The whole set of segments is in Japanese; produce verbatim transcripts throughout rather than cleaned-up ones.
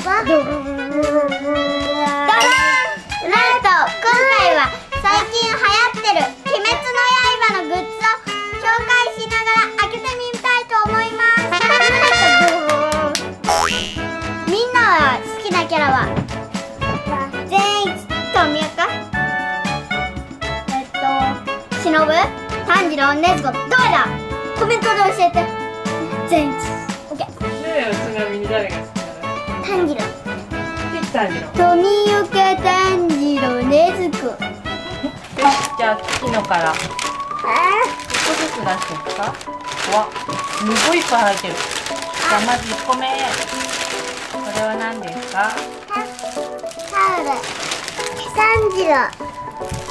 ダダーン、なんと今回は最近流行ってる鬼滅の刃のグッズを紹介しながら開けてみたいと思います。みんなは好きなキャラは善逸とみやか、えっとしのぶ、炭治郎、禰豆子、どれだ？コメントで教えて。善逸、オッケー。ちなみに誰が好きなの？炭治郎。炭治郎。富岡炭治郎、禰豆子。じゃあ月のから。一個ずつ出していくか。わ、すごいいっぱい入ってる。じゃあまず一個目。これは何ですか？タオル。炭治郎。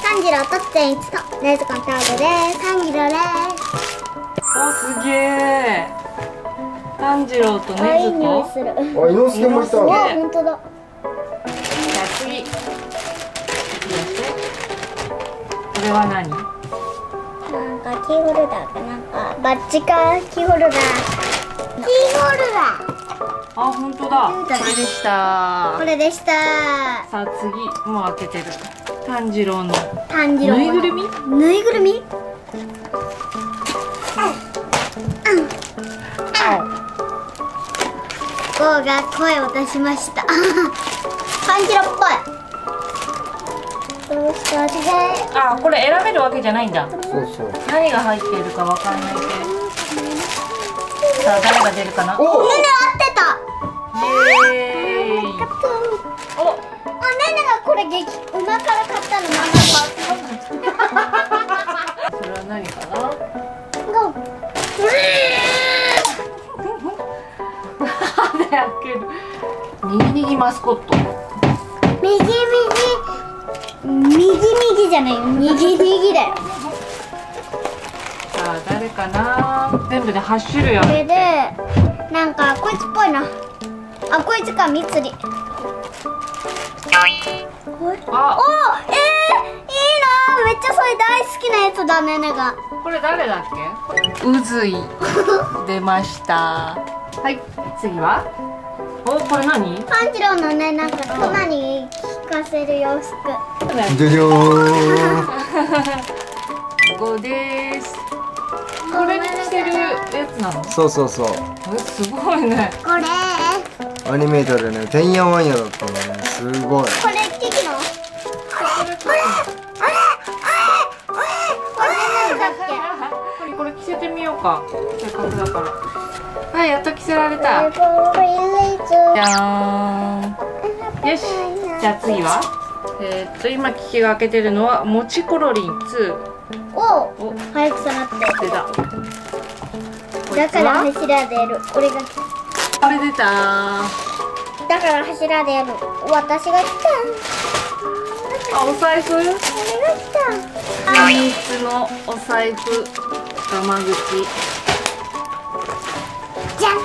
炭治郎と善逸と禰豆子のタオルです。炭治郎です。お、すげえ。炭治郎と禰豆子。あ、伊之助もいた。本当だ。じゃあ次。これは何？なんかキーホルダーかなんかバッジかキーホルダー。キーホルダー。あ、本当だ。これでした。これでした。さあ次、もう開けてる。炭治郎の。炭治郎。ぬいぐるみ？ぬいぐるみ？ゴーが声を出しました。炭治郎っぽい。どうしたで？あ、これ選べるわけじゃないんだ。そうそう。何が入っているかわかんないけど。さあ誰が出るかな？お、ねね合ってた。イエーイ。お、おねねがこれ激馬から買ったの。それは何かな？ゴー。右右マスコット。右右右右じゃないよ、右右だよ。さあ誰かな。全部ではち種類ある。これでなんかこいつっぽいな。あ、こいつか、みつり。あ、お、えー、いいな、めっちゃそれ大好きなやつだね。ねがこれ誰だっけ？うずい出ました。はい、次はお、これ何？炭治郎のね、なんかクマに聞かせる洋服。じゃじゃーん。ここです。これに着てるやつなの？そうそうそう。え、すごいね。これ。アニメーターでね、てんやわんやだったのね。すごい。これ聞くの？あれ、これ、あれ、あれ、あれ、あれなんだっけ？これこれ着せてみようか。せっかくだから。はい、やっと着せられた。じゃーん。よし、じゃあ次はえー、っと今キキが開けてるのはもちころりんに。おお、早く触って出た。だから柱でやる。俺がこれ出たー。だから柱でやる。私が来た。あ、お財布。俺が来た。秘密のお財布、がま口。じゃん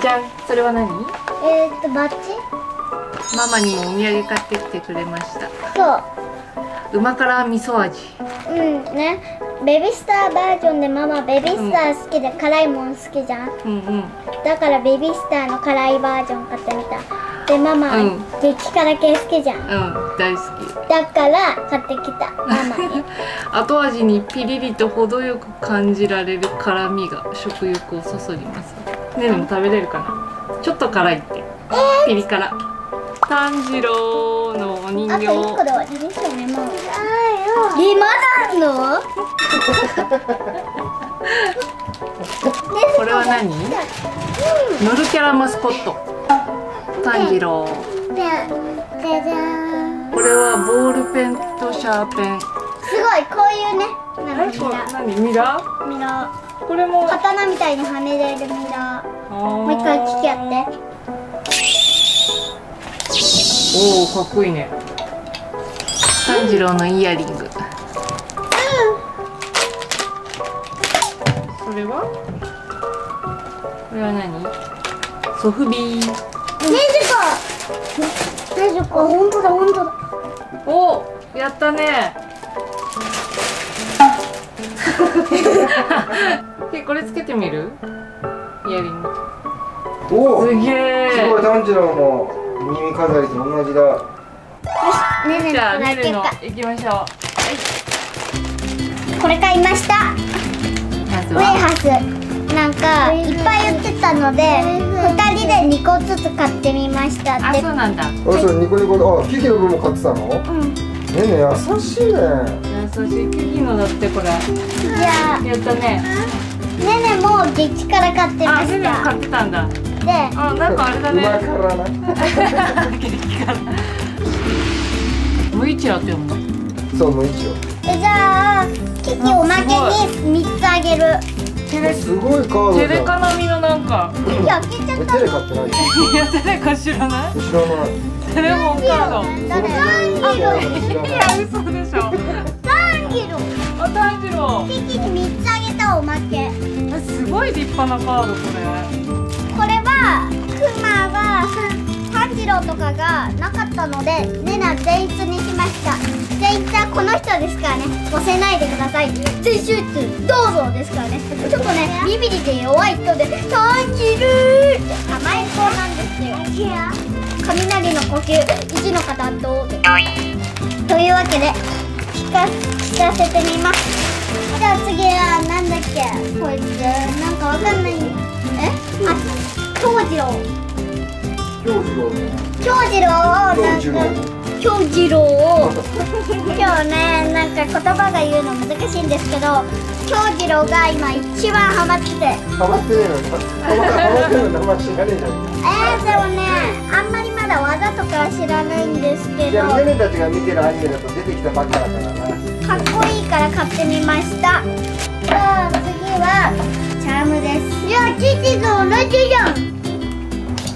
じゃん。それは何？えっとバッジ。ママにお土産買ってきてくれました。そう、うま辛味噌味。うんね、ベビースターバージョンで。ママベビースター好きで、辛いもん好きじゃん。うんうん。だからベビースターの辛いバージョン買ってみた。でママ激辛系好きじゃん。うん、大好きだから買ってきた、ママに。後味にピリリと程よく感じられる辛みが食欲をそそります。ねえも食べれるかな。ちょっと辛いって、ピリ辛。炭治郎のお人形。あといっこで終わりですよね。もうえ、まだあるの？これは何？ノルキャラマスコット。炭治郎。これはボールペンとシャーペン。すごい、こういうね、なんかミラー、ミラー。これも刀みたいに跳ねれるミラー。もう一回聞き合って。おお、かっこいいね。炭治郎のイヤリング。うん、それは？これは何？ソフビー。ねじこ。ねじこ、本当だ本当だ。おお、やったね。え、これつけてみる？イヤリング。おお。すげえ。すごい、炭治郎の耳飾りと同じだ。よし、ねるの。じゃあねるの行きましょう。はい。これ買いました。ウエハス。なんかいっぱい売ってたので、二人で二個ずつ買ってみましたって。あ、そうなんだ。あ、そうニコニコ。あ、キキの分も買ってたの？うん。ねね優しいね。優しいキキのだってこれ。じゃあ。やったね。ねねも実家から買ってました。あ、ねねも買ってたんだ。で、あ、なんかあれだね。馬からな。無一郎って呼ぶの。そう無一郎。え、じゃあキキおまけに三つあげる。すごいカード。テレカ並みのなんか。キキ開けちゃった。テレカってない。いやテレカ知らない。知らない。テレモンカード。炭治郎。いや嘘でしょ。炭治郎。あ、炭治郎。キキに三つあげたおまけ。すごい立派なカードこれ。これはクマは炭治郎とかがなかったのでねな全一にしました。全一はこの人ですからね、押せないでください、全集中どうぞですからね。ちょっとねビビリで弱い人で炭治郎って甘え子なんですよ。雷の呼吸一の方どうでというわけで聞かせてみます。じゃあ次はなんだっけ、こいつなんかわかんない。え、あ、京次郎。京次郎。京次郎をなんか京次郎を今日ねなんか言葉が言うの難しいんですけど、京次郎が今一番ハマってて。ハマってねえの。ハマってるの名前知らねえじゃん。えー、でもねあんまりまだ技とかは知らないんですけど。いやねねたちが見てるアニメだと出てきたばっかだからな。かっこいいから買ってみました。じゃあ次は。チャームです。いや、キキと同じじゃん。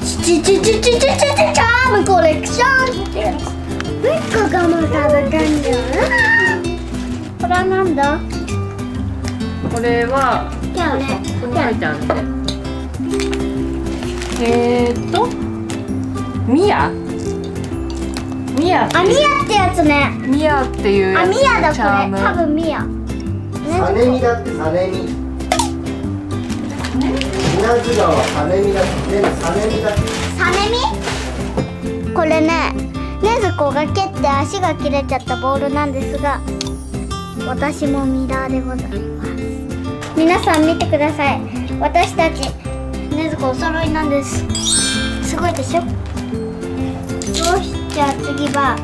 チチチチチチチチチャームコレクションってやつ。え、ここもたぶんじゃん。これはなんだ？これはキャね。ここに書いてあるね。えーっと、ミヤ。ミヤ。あ、ミヤってやつね。ミヤっていう。あ、ミヤだこれ。多分ミヤ。サネミだってサネミ。サネミだ。サネミ？これね、禰豆子が蹴って足が切れちゃったボールなんですが、私もミラーでございます。皆さん見てください。私たち禰豆子お揃いなんです。すごいでしょ？よし、じゃあ次は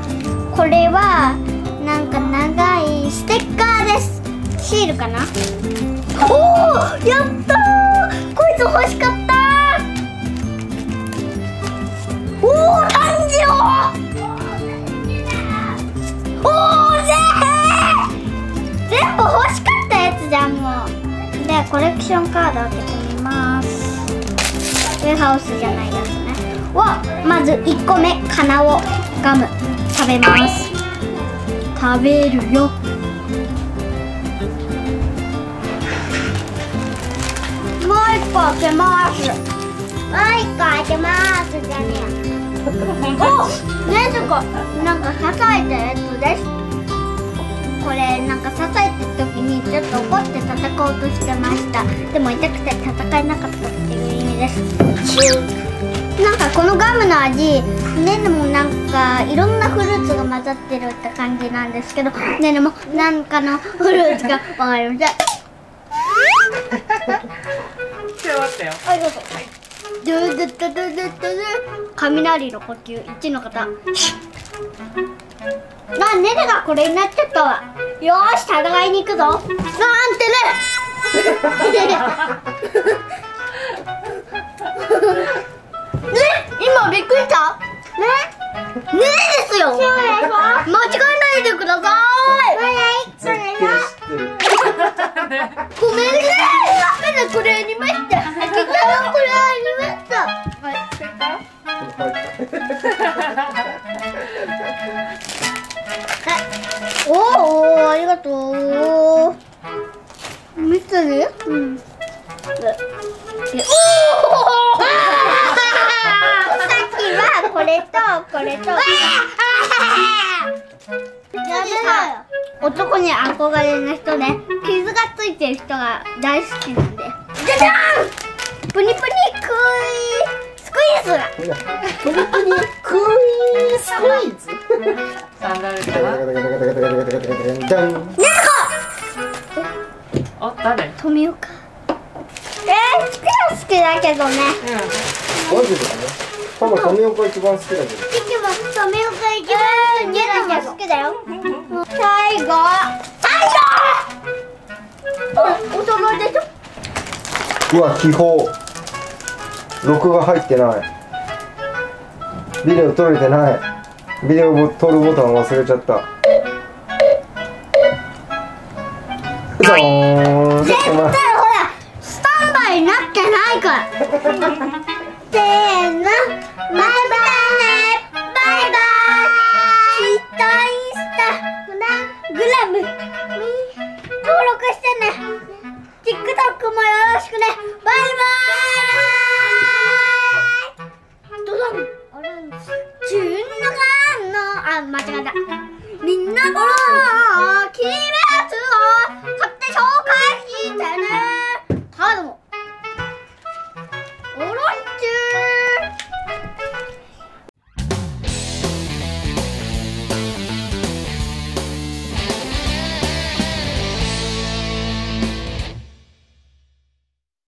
これはなんか長いステッカーです。シールかな？おお、やったー。こいつ欲しかったー。おお、炭治郎。おお、ぜー。全部欲しかったやつじゃんもう。で、コレクションカード開けてみます。ウェハウスじゃないやつね。わ、まず一個目、かなをガム食べます。食べるよ。もう一個開けます。もう一個開けますじゃねえ。お、ねずこなんか支えたやつです。これなんか支えた時にちょっと怒って戦おうとしてました。でも痛くて戦えなかったっていう意味です。なんかこのガムの味、ねねもなんかいろんなフルーツが混ざってるって感じなんですけど、ねねもなんかのフルーツがわかりません。はいどうぞ。ドゥドゥドゥドゥドゥドゥ。雷の呼吸一の方。なねねがこれになっちゃったわ。よーし戦いに行くぞ。なんてね。ね、今びっくりした。ね、ねですよ。間違えないでください。ごめんね。これありました。これありました。はい、正解。おお、ありがとう。見てね。うん。おお。さっきはこれとこれと。男に憧れの人ね、傷がついてる人が大好きなんで。じゃじゃん。プニプニクイスククイズ。トリプニクイズクイズ。サンダルかな。ダン。なぜこ。あ、誰？とみおか。えー、ピロ好きだけどね。うん。マジでね。パパとみおか一番好きだけど。一番とみおか一番好きだよ。最後。最後。お互いでしょ。うわ、気泡録画入ってない、ビデオ撮れてない、ビデオ撮るボタン忘れちゃった。絶対ほらスタンバイになってないから。せーの、バイバイバイバイ。インスタインスタグラムに登録してね。TikTok もよろしくね。バイバーイ。ドドン。オレンジ。純の間の、あ、間違えた。みんな。